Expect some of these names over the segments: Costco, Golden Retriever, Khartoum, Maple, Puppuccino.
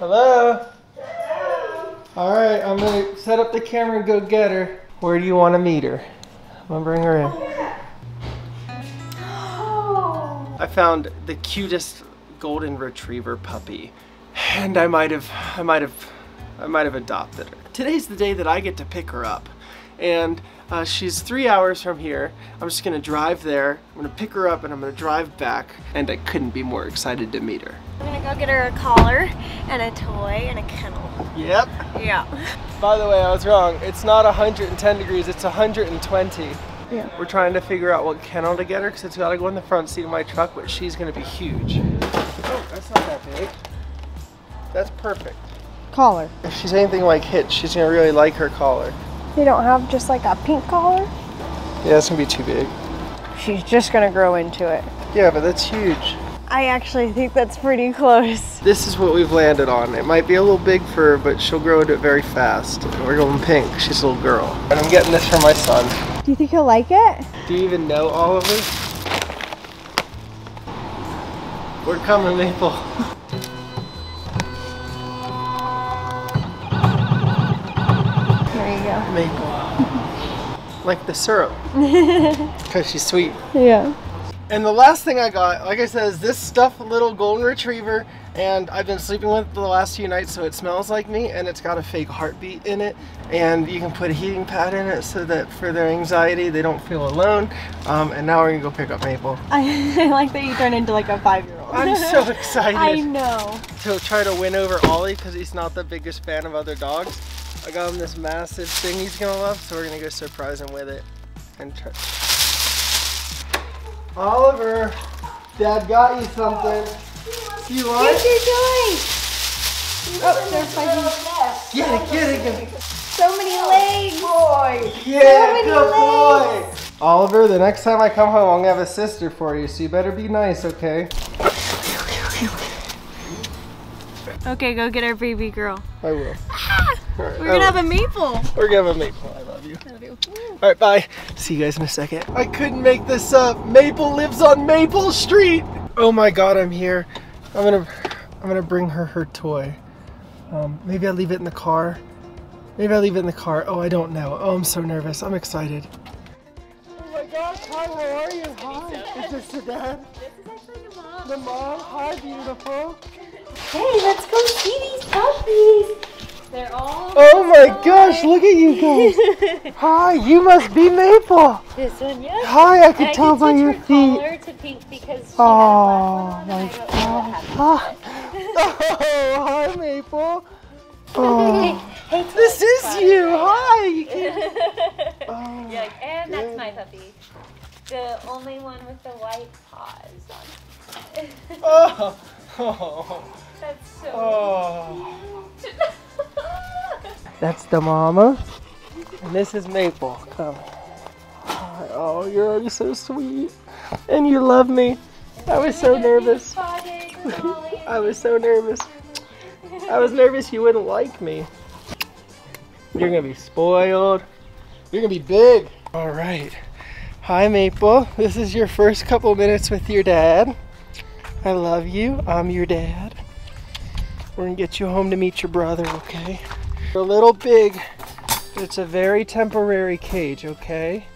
Hello? Hello. All right, I'm gonna set up the camera and go get her. Where do you want to meet her? I'm gonna bring her in. Oh. I found the cutest Golden Retriever puppy, and I might have adopted her. Today's the day that I get to pick her up, and she's 3 hours from here. I'm just gonna drive there, I'm gonna pick her up, and I'm gonna drive back, and I couldn't be more excited to meet her. I'm gonna go get her a collar, and a toy, and a kennel. Yep. Yeah. By the way, I was wrong. It's not 110 degrees, it's 120. Yeah. We're trying to figure out what kennel to get her, because it's gotta go in the front seat of my truck, but she's gonna be huge. Oh, that's not that big. That's perfect. Collar. If she's anything like Hitch, she's gonna really like her collar. You don't have just like a pink collar? Yeah, it's gonna be too big. She's just gonna grow into it. Yeah, but that's huge. I actually think that's pretty close. This is what we've landed on. It might be a little big for her, but she'll grow into it very fast. We're going pink, she's a little girl. And I'm getting this for my son. Do you think he'll like it? Do you even know all of us? We're coming, Maple. Maple. Like the syrup. Because she's sweet. Yeah. And the last thing I got, like I said, is this stuffed little Golden Retriever, and I've been sleeping with it the last few nights, so it smells like me, and it's got a fake heartbeat in it, and you can put a heating pad in it so that for their anxiety they don't feel alone. And now we're gonna go pick up Maple. I like that you turned into like a 5-year-old. I'm so excited. I know. To try to win over Ollie, because he's not the biggest fan of other dogs. I got him this massive thing he's gonna love, so we're gonna go surprise him with it. And try. Oliver, Dad got you something. Do you want it? What you doing? Oh, they're fighting. Get it. So many legs, boy. Yeah, good boy. Oliver, the next time I come home, I'm gonna have a sister for you, so you better be nice, okay? Okay, go get our baby girl. I will. All right, We're gonna have a Maple. I love you. I love you. All right, bye. See you guys in a second. I couldn't make this up. Maple lives on Maple Street. Oh my God, I'm here. I'm gonna bring her her toy. Maybe I leave it in the car. Oh, I don't know. Oh, I'm so nervous. I'm excited. Oh my gosh, hi, how are you? Hi. Is this the dad? This is actually your mom. The mom? Hi, beautiful. Hey, let's go see these puppies. They're all oh my gosh, look at you guys. Hi, you must be Maple. This one, yes. Hi, I can tell by your feet. I can switch her collar to pink because she had a black one. Oh, hi, Maple. Oh. Hey, this is father. You. Hi. You can't... oh, you're like, and good. That's my puppy. The only one with the white paws on it. Oh. That's so cute. That's the mama, and this is Maple. Come. Oh, you're already so sweet, and you love me. I was so nervous. I was nervous you wouldn't like me. You're gonna be spoiled. You're gonna be big. All right. Hi, Maple. This is your first couple minutes with your dad. I love you. I'm your dad. We're gonna get you home to meet your brother, okay? They're a little big, but it's a very temporary cage, okay?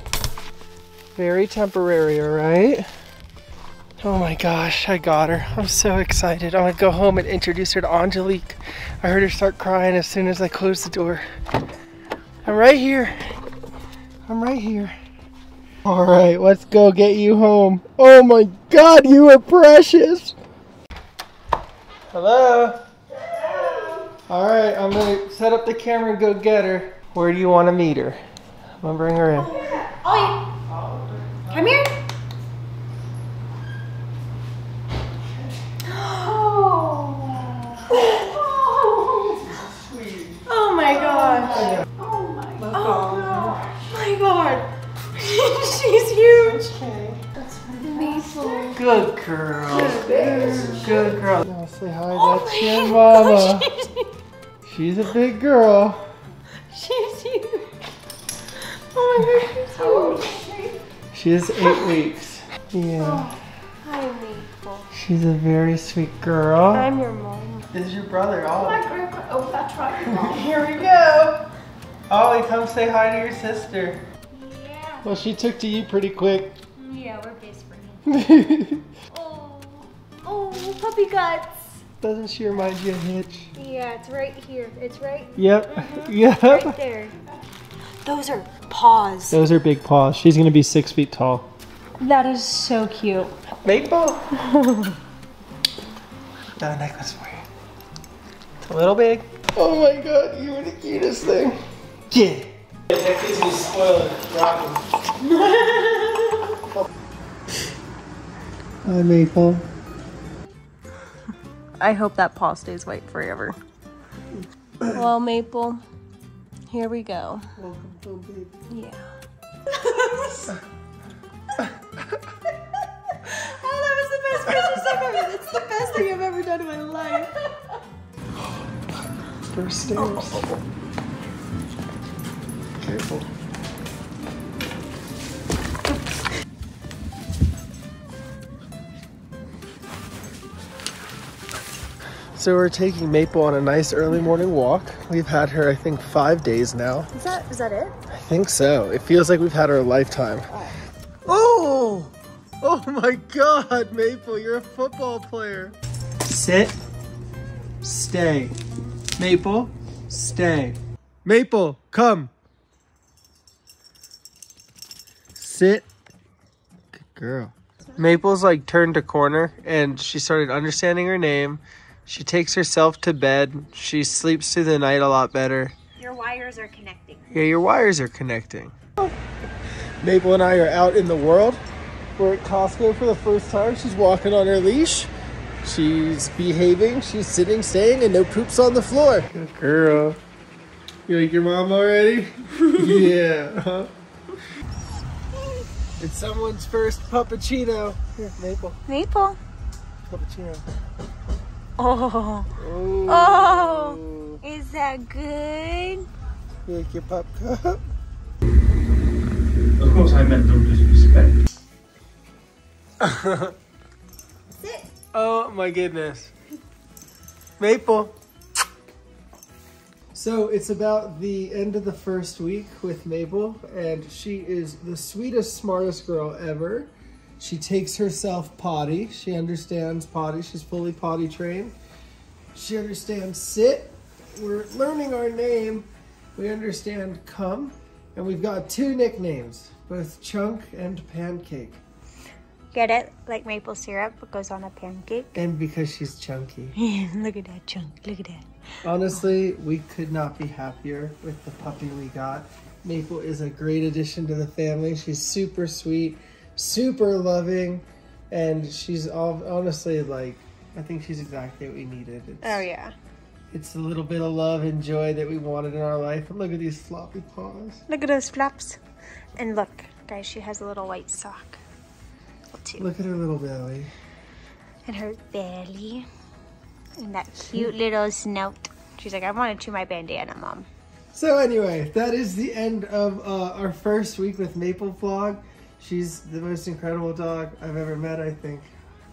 Very temporary, all right? Oh my gosh, I got her. I'm so excited. I'm gonna go home and introduce her to Angelique. I heard her start crying as soon as I closed the door. I'm right here. All right, let's go get you home. Oh my God, you are precious. Hello? All right, I'm gonna set up the camera and go get her. Where do you want to meet her? I'm gonna bring her in. Ollie, come here. Oh. Oh my gosh. Oh my God. She's huge. Okay. That's amazing. Good girl. Good girl. Now say hi. That's your mama. She's a big girl. She's huge. Oh my gosh, she's huge. She's 8 weeks. Yeah. Oh, hi, Maple. She's a very sweet girl. I'm your mom. This is your brother, Ollie. Oh, my grandpa. Oh, that's right. Here we go. Ollie, come say hi to your sister. Yeah. Well, she took to you pretty quick. Yeah, we're best friends. Oh, puppy guts. Doesn't she remind you of Hitch? Yeah, it's right here. It's right. Yep. Mm-hmm. Yep. Right there. Those are paws. Those are big paws. She's gonna be 6 feet tall. That is so cute. Maple. Another necklace for you. It's a little big. Oh my god, you were the cutest thing. Yeah. That kid's gonna spoil it. Rock him. Hi, Maple. I hope that paw stays white forever. Well, Maple, here we go. Welcome home, baby. Yeah. Oh, that was the best Christmas I've ever. That's the best thing I've ever done in my life. First stairs. Oh. Careful. So we're taking Maple on a nice early morning walk. We've had her, I think, 5 days now. Is that it? I think so. It feels like we've had her a lifetime. Oh! Oh my god, Maple, you're a football player. Sit. Stay. Maple, stay. Maple, come. Sit. Good girl. Maple's like turned a corner and she started understanding her name. She takes herself to bed. She sleeps through the night a lot better. Your wires are connecting. Yeah, your wires are connecting. Maple and I are out in the world. We're at Costco for the first time. She's walking on her leash. She's behaving. She's sitting, staying, and no poops on the floor. Good girl. You like your mom already? Yeah. Huh? It's someone's first puppuccino. Here, Maple. Maple. Puppuccino. Oh. Oh. Oh, is that good? You like your pup cup? Of course I meant no disrespect. Sit. Oh my goodness. Maple. So it's about the end of the first week with Maple, and she is the sweetest, smartest girl ever. She takes herself potty. She understands potty. She's fully potty trained. She understands sit. We're learning our name. We understand come. And we've got 2 nicknames, both Chunk and Pancake. Get it? Like maple syrup, it goes on a pancake. And because she's chunky. Look at that chunk. Look at that. Honestly, we could not be happier with the puppy we got. Maple is a great addition to the family. She's super sweet. Super loving, and she's all honestly like, I think she's exactly what we needed. It's, oh yeah, it's a little bit of love and joy that we wanted in our life. And look at these floppy paws. Look at those flaps, and look, guys, she has a little white sock too. Look at her little belly. And her belly, and that cute little snout. She's like, I want to chew my bandana, Mom. So anyway, that is the end of our first week with Maple vlog. She's the most incredible dog I've ever met, I think.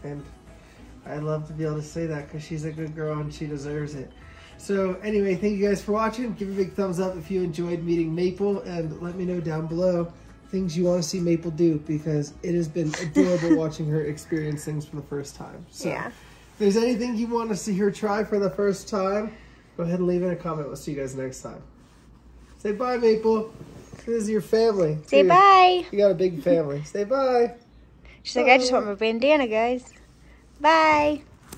And I love to be able to say that because she's a good girl and she deserves it. So anyway, thank you guys for watching. Give a big thumbs up if you enjoyed meeting Maple, and let me know down below things you want to see Maple do, because it has been adorable watching her experience things for the first time. So yeah. If there's anything you want to see her try for the first time, go ahead and leave it in a comment. We'll see you guys next time. Say bye, Maple. This is your family. Say dude, bye. You got a big family. Say bye. She's bye. Like, I just want my bandana, guys. Bye.